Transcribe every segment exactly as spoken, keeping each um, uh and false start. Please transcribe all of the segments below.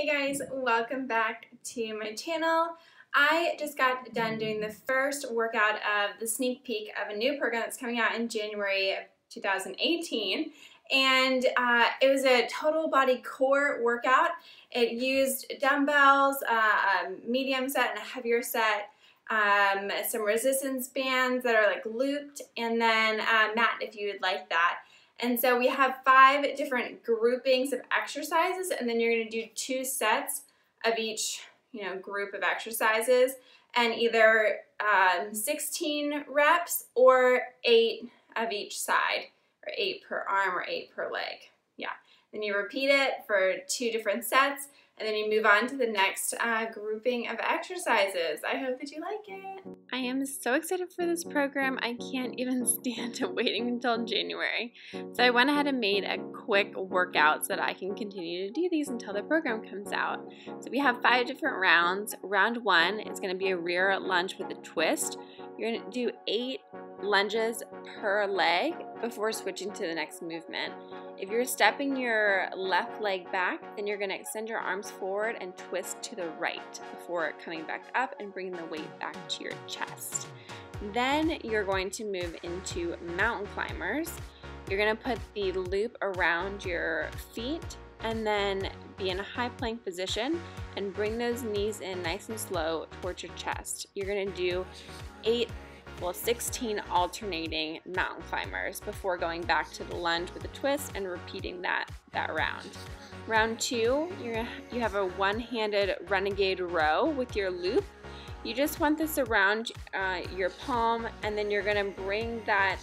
Hey guys, welcome back to my channel. I just got done doing the first workout of the sneak peek of a new program that's coming out in January of two thousand eighteen. And uh, it was a total body core workout. It used dumbbells, uh, a medium set and a heavier set, um, some resistance bands that are like looped, and then uh, mat if you would like that. And so we have five different groupings of exercises, and then you're gonna do two sets of each you know, group of exercises, and either um, sixteen reps or eight of each side, or eight per arm or eight per leg, yeah. Then you repeat it for two different sets, and then you move on to the next uh, grouping of exercises. I hope that you like it. I am so excited for this program. I can't even stand to waiting until January. So I went ahead and made a quick workout so that I can continue to do these until the program comes out. So we have five different rounds. Round one is gonna be a rear lunge with a twist. You're gonna do eight lunges per leg before switching to the next movement. If you're stepping your left leg back, then you're going to extend your arms forward and twist to the right before coming back up and bringing the weight back to your chest. Then you're going to move into mountain climbers. You're going to put the loop around your feet and then be in a high plank position and bring those knees in nice and slow towards your chest. You're going to do eight Well, sixteen alternating mountain climbers before going back to the lunge with a twist and repeating that that round. Round two, you're gonna, you have a one-handed renegade row with your loop. You just want this around uh, your palm, and then you're gonna bring that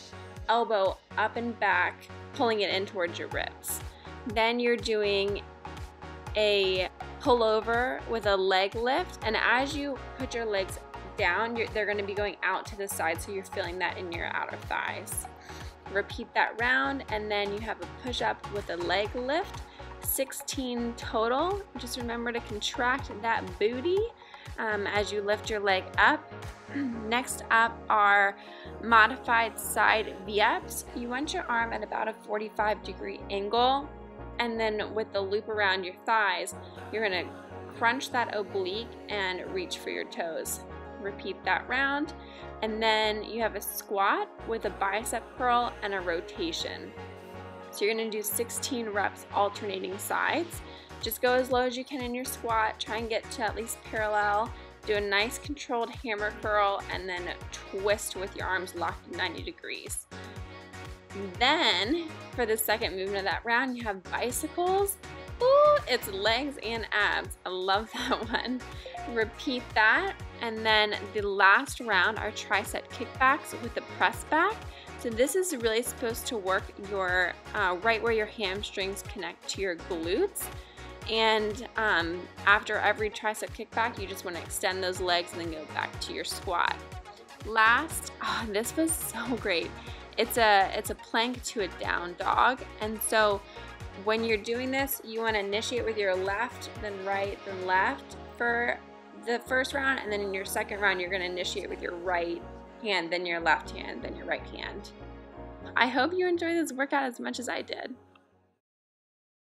elbow up and back, pulling it in towards your ribs. Then you're doing a pullover with a leg lift, and as you put your legs down, you're, they're going to be going out to the side, so you're feeling that in your outer thighs. Repeat that round, and then you have a push-up with a leg lift, sixteen total. Just remember to contract that booty um, as you lift your leg up. Next up are modified side V-ups. You want your arm at about a forty-five degree angle, and then with the loop around your thighs, you're going to crunch that oblique and reach for your toes. Repeat that round, and then you have a squat with a bicep curl and a rotation. So you're going to do sixteen reps alternating sides. Just go as low as you can in your squat, try and get to at least parallel, do a nice controlled hammer curl, and then twist with your arms locked ninety degrees. Then for the second movement of that round, you have bicycles. Ooh, it's legs and abs. I love that one. Repeat that, and then the last round are tricep kickbacks with the press back. So this is really supposed to work your uh, right where your hamstrings connect to your glutes. And um, after every tricep kickback, you just want to extend those legs and then go back to your squat. Last, oh, this was so great. It's a it's a plank to a down dog, and so. When you're doing this, you want to initiate with your left, then right, then left for the first round, and then in your second round, you're going to initiate with your right hand, then your left hand, then your right hand. I hope you enjoy this workout as much as I did.